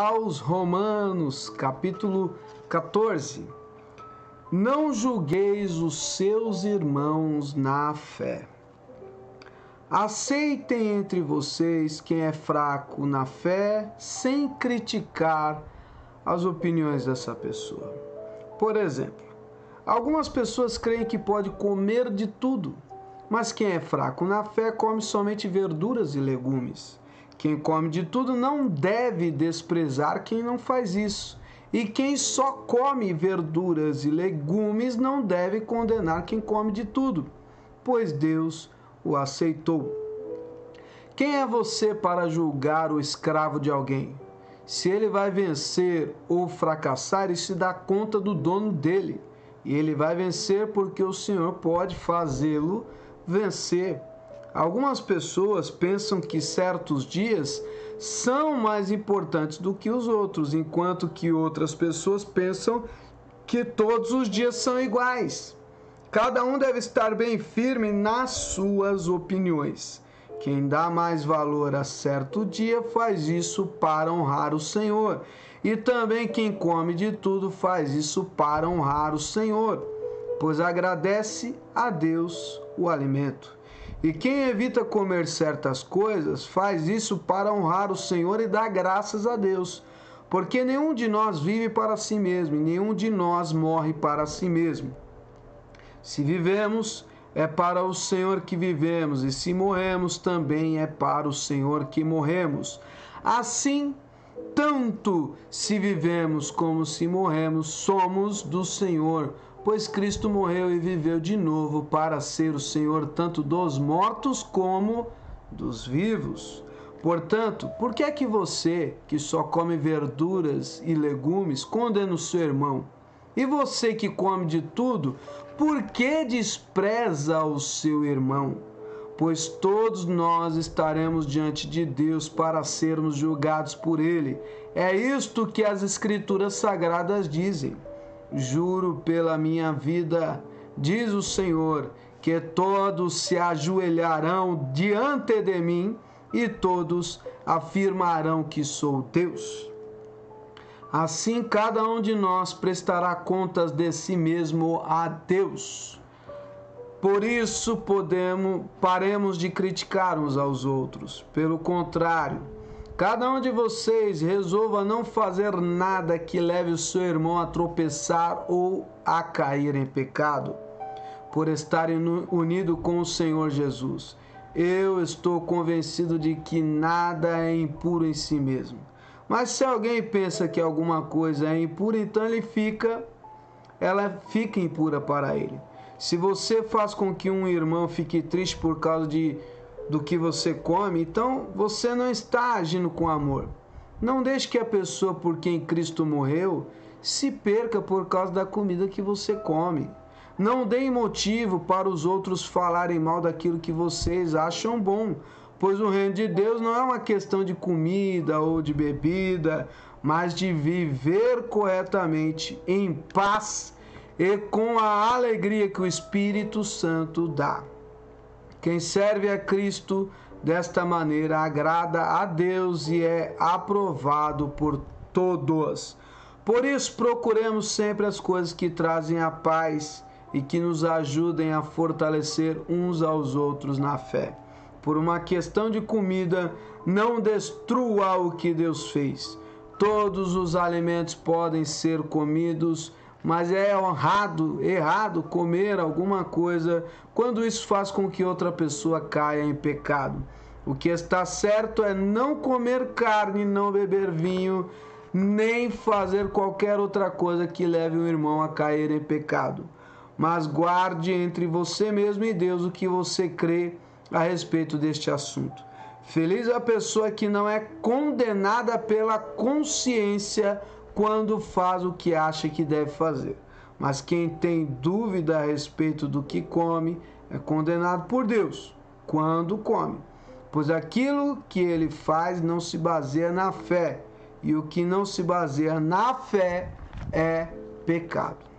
Aos Romanos, capítulo 14. Não julgueis os seus irmãos na fé. Aceitem entre vocês quem é fraco na fé, sem criticar as opiniões dessa pessoa. Por exemplo, algumas pessoas creem que pode comer de tudo, mas quem é fraco na fé come somente verduras e legumes. Quem come de tudo não deve desprezar quem não faz isso. E quem só come verduras e legumes não deve condenar quem come de tudo, pois Deus o aceitou. Quem é você para julgar o escravo de alguém? Se ele vai vencer ou fracassar, isso dá conta do dono dele. E ele vai vencer porque o Senhor pode fazê-lo vencer. Algumas pessoas pensam que certos dias são mais importantes do que os outros, enquanto que outras pessoas pensam que todos os dias são iguais. Cada um deve estar bem firme nas suas opiniões. Quem dá mais valor a certo dia faz isso para honrar o Senhor. E também quem come de tudo faz isso para honrar o Senhor, pois agradece a Deus o alimento. E quem evita comer certas coisas, faz isso para honrar o Senhor e dar graças a Deus. Porque nenhum de nós vive para si mesmo, e nenhum de nós morre para si mesmo. Se vivemos, é para o Senhor que vivemos, e se morremos, também é para o Senhor que morremos. Assim, tanto se vivemos como se morremos, somos do Senhor, pois Cristo morreu e viveu de novo para ser o Senhor tanto dos mortos como dos vivos. Portanto, por que é que você, que só come verduras e legumes, condena o seu irmão? E você que come de tudo, por que despreza o seu irmão? Pois todos nós estaremos diante de Deus para sermos julgados por Ele. É isto que as Escrituras Sagradas dizem. Juro pela minha vida, diz o Senhor, que todos se ajoelharão diante de mim e todos afirmarão que sou Deus. Assim, cada um de nós prestará contas de si mesmo a Deus. Por isso, paremos de criticar uns aos outros. Pelo contrário, cada um de vocês resolva não fazer nada que leve o seu irmão a tropeçar ou a cair em pecado, por estar unido com o Senhor Jesus. Eu estou convencido de que nada é impuro em si mesmo. Mas se alguém pensa que alguma coisa é impura, então ela fica impura para ele. Se você faz com que um irmão fique triste por causa do que você come, então você não está agindo com amor. Não deixe que a pessoa por quem Cristo morreu se perca por causa da comida que você come. Não deem motivo para os outros falarem mal daquilo que vocês acham bom, pois o reino de Deus não é uma questão de comida ou de bebida, mas de viver corretamente, em paz e com a alegria que o Espírito Santo dá. Quem serve a Cristo desta maneira agrada a Deus e é aprovado por todos. Por isso, procuremos sempre as coisas que trazem a paz e que nos ajudem a fortalecer uns aos outros na fé. Por uma questão de comida, não destrua o que Deus fez. Todos os alimentos podem ser comidos, mas é errado comer alguma coisa quando isso faz com que outra pessoa caia em pecado. O que está certo é não comer carne, não beber vinho, nem fazer qualquer outra coisa que leve o irmão a cair em pecado. Mas guarde entre você mesmo e Deus o que você crê a respeito deste assunto. Feliz a pessoa que não é condenada pela consciência quando faz o que acha que deve fazer. Mas quem tem dúvida a respeito do que come é condenado por Deus quando come, pois aquilo que ele faz não se baseia na fé, e o que não se baseia na fé é pecado.